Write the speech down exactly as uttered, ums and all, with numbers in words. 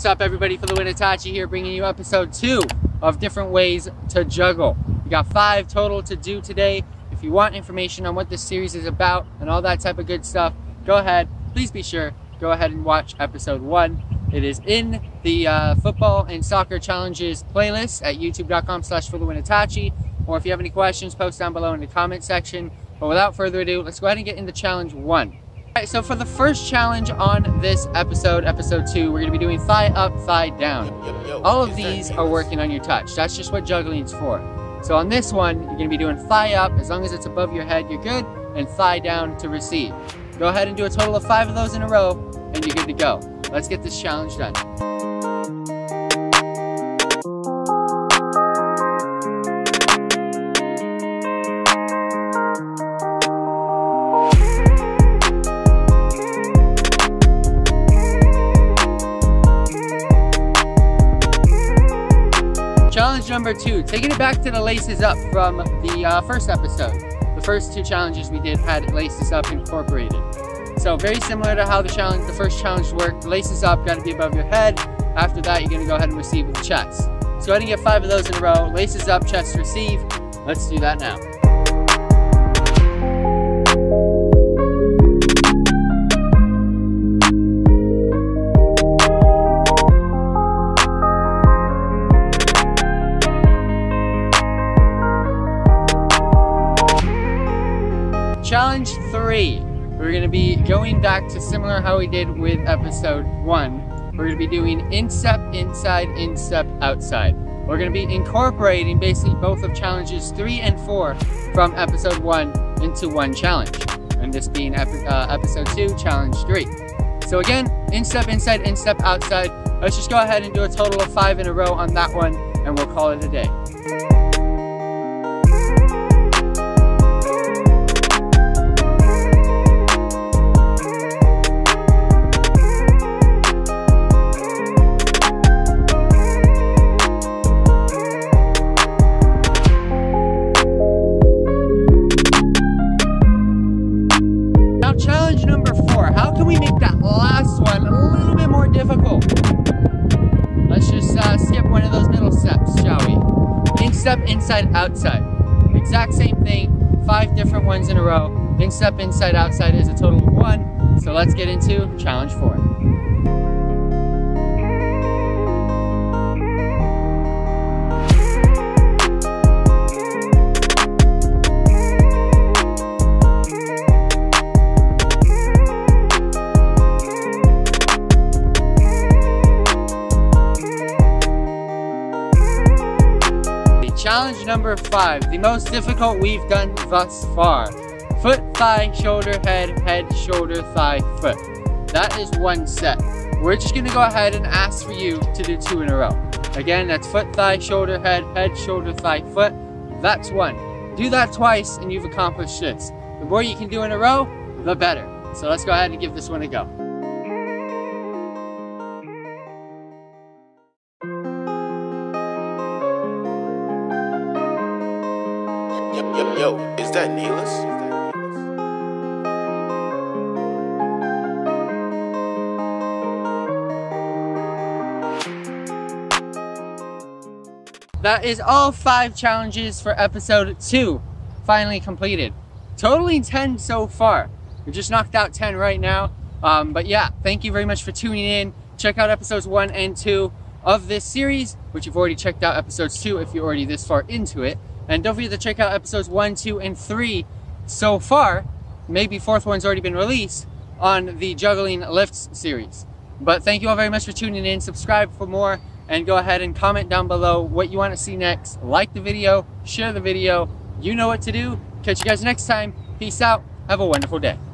What's up, everybody? FTWitachi here, bringing you episode two of different ways to juggle. We got five total to do today. If you want information on what this series is about and all that type of good stuff, go ahead. Please be sure go ahead and watch episode one. It is in the uh, football and soccer challenges playlist at youtube dot com slash FTWitachi. Or if you have any questions, post down below in the comment section. But without further ado, let's go ahead and get into challenge one. Alright, so for the first challenge on this episode, episode two, we're going to be doing thigh up, thigh down. All of these are working on your touch. That's just what juggling's for. So on this one, you're going to be doing thigh up. As long as it's above your head, you're good. And thigh down to receive. Go ahead and do a total of five of those in a row, and you're good to go. Let's get this challenge done. Challenge number two, taking it back to the laces up from the uh, first episode. The first two challenges we did had laces up incorporated. So very similar to how the challenge, the first challenge worked. Laces up, got to be above your head. After that, you're going to go ahead and receive with chest. Let's go ahead and get five of those in a row. Laces up, chest, receive. Let's do that now. Challenge three, we're going to be going back to similar how we did with episode one. We're going to be doing instep inside, instep outside. We're going to be incorporating basically both of challenges three and four from episode one into one challenge. And this being epi uh, episode two, challenge three. So again, instep inside, instep outside. Let's just go ahead and do a total of five in a row on that one, and we'll call it a day. Challenge number four, how can we make that last one a little bit more difficult? Let's just uh, skip one of those middle steps, shall we? Instep inside, outside. Exact same thing, five different ones in a row. Instep inside, outside is a total of one. So let's get into challenge four. Challenge number five, the most difficult we've done thus far. Foot, thigh, shoulder, head, head, shoulder, thigh, foot. That is one set. We're just gonna go ahead and ask for you to do two in a row. Again, that's foot, thigh, shoulder, head, head, shoulder, thigh, foot. That's one. Do that twice and you've accomplished this. The more you can do in a row, the better. So let's go ahead and give this one a go. Yo, yo, is that Neelis? That is all five challenges for episode two finally completed. Totally ten so far. We just knocked out ten right now. Um, but yeah, thank you very much for tuning in. Check out episodes one and two of this series, which you've already checked out episodes two if you're already this far into it. And don't forget to check out episodes one, two, and three so far. Maybe fourth one's already been released on the Juggling Lifts series. But thank you all very much for tuning in. Subscribe for more and go ahead and comment down below what you want to see next. Like the video, share the video. You know what to do. Catch you guys next time. Peace out. Have a wonderful day.